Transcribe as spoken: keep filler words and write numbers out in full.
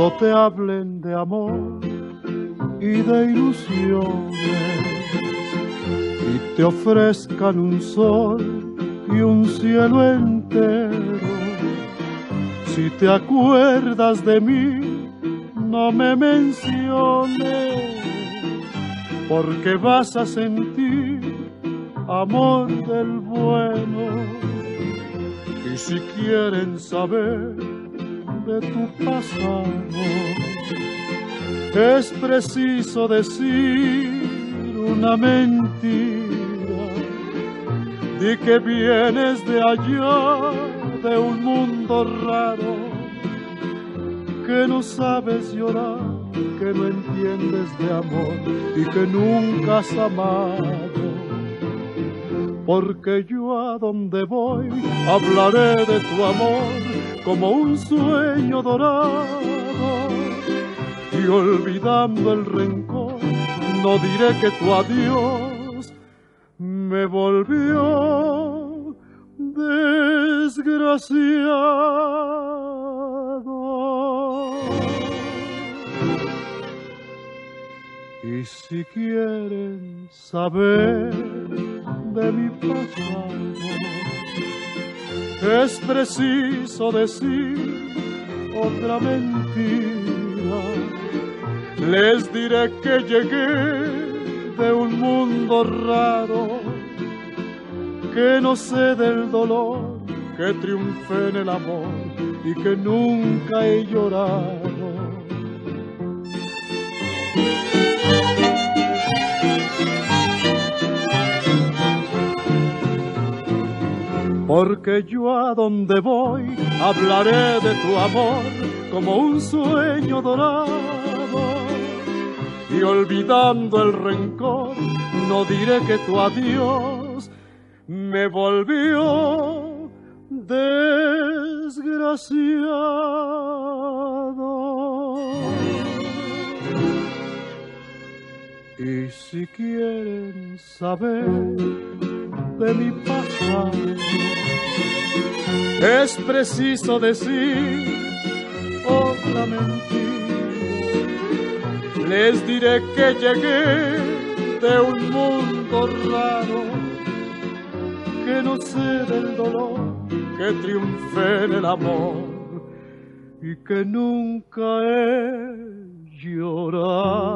Cuando te hablen de amor y de ilusiones y te ofrezcan un sol y un cielo entero, si te acuerdas de mí, no me menciones, porque vas a sentir amor del bueno. Y si quieren saber de tu pasado, es preciso decir una mentira. Di que vienes de allá, de un mundo raro, que no sabes llorar, que no entiendes de amor y que nunca has amado. Porque yo a donde voy hablaré de tu amor como un sueño dorado, y olvidando el rencor no diré que tu adiós me volvió desgraciado. Y si quieren saber de mi pasado, es preciso decir otra mentira. Les diré que llegué de un mundo raro, que no sé del dolor, que triunfé en el amor y que nunca he llorado. Porque yo a donde voy hablaré de tu amor como un sueño dorado, y olvidando el rencor no diré que tu adiós me volvió desgraciado. Y si quieren saber de mi pasado, es preciso decir otra mentira. Les diré que llegué de un mundo raro, que no sé del dolor, que triunfé en el amor y que nunca he llorado.